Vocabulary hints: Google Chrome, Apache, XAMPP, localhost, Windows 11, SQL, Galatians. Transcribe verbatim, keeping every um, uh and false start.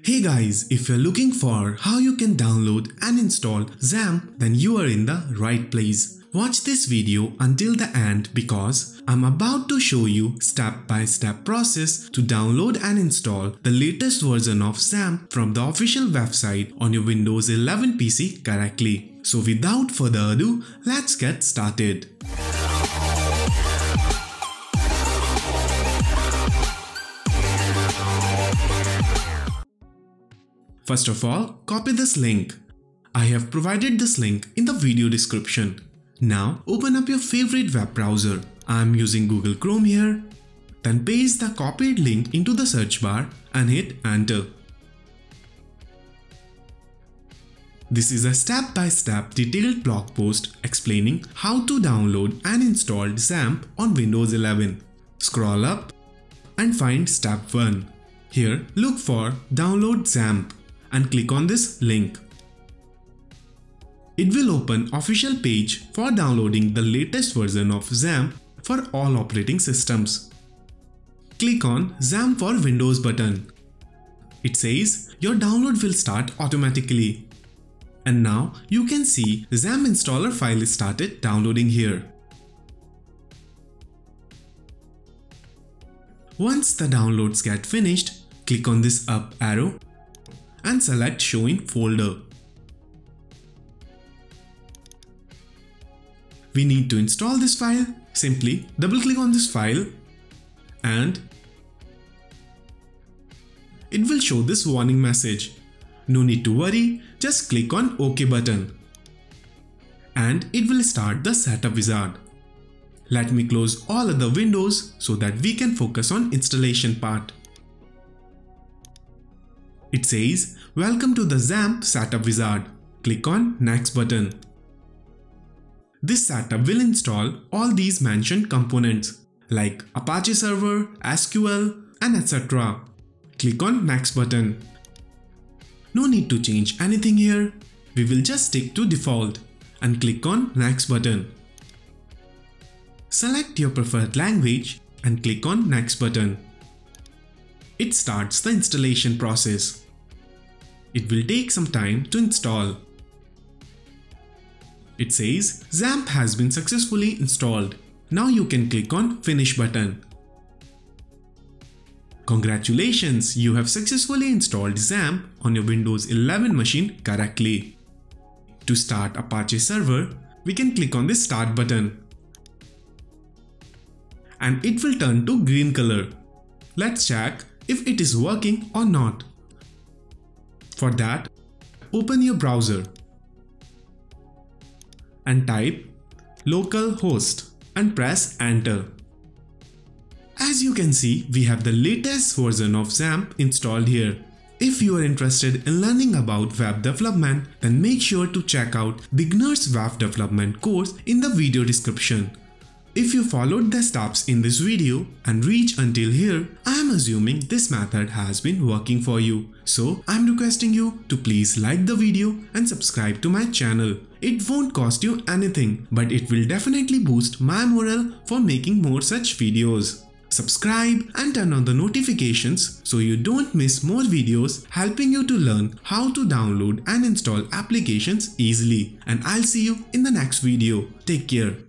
Hey guys, if you're looking for how you can download and install XAMPP, then you are in the right place. Watch this video until the end because I'm about to show you step-by-step process to download and install the latest version of XAMPP from the official website on your Windows eleven P C correctly. So without further ado, let's get started. First of all, copy this link. I have provided this link in the video description. Now open up your favorite web browser. I am using Google Chrome here. Then paste the copied link into the search bar and hit enter. This is a step-by-step detailed blog post explaining how to download and install XAMPP on Windows eleven. Scroll up and find step one. Here look for download XAMPP and click on this link. It will open official page for downloading the latest version of XAMPP for all operating systems. Click on XAMPP for Windows button. It says your download will start automatically. And now you can see XAMPP installer file is started downloading here. Once the downloads get finished, click on this up arrow and select Show in Folder. We need to install this file. Simply double click on this file and it will show this warning message. No need to worry, just click on OK button and it will start the setup wizard. Let me close all other windows so that we can focus on installation part. It says welcome to the XAMPP setup wizard. Click on next button. This setup will install all these mentioned components like Apache server, S Q L and et cetera. Click on next button. No need to change anything here. We will just stick to default and click on next button. Select your preferred language and click on next button. It starts the installation process. It will take some time to install. It says XAMPP has been successfully installed. Now you can click on Finish button. Congratulations, you have successfully installed XAMPP on your Windows eleven machine correctly. To start Apache server, we can click on this Start button. And it will turn to green color. Let's check if it is working or not. For that, open your browser and type localhost and press enter. As you can see, we have the latest version of XAMPP installed here. If you are interested in learning about web development, then make sure to check out Beginner's Web Development course in the video description. If you followed the steps in this video and reach until here, I am assuming this method has been working for you. So I am requesting you to please like the video and subscribe to my channel. It won't cost you anything, but it will definitely boost my morale for making more such videos. Subscribe and turn on the notifications so you don't miss more videos helping you to learn how to download and install applications easily. And I'll see you in the next video. Take care.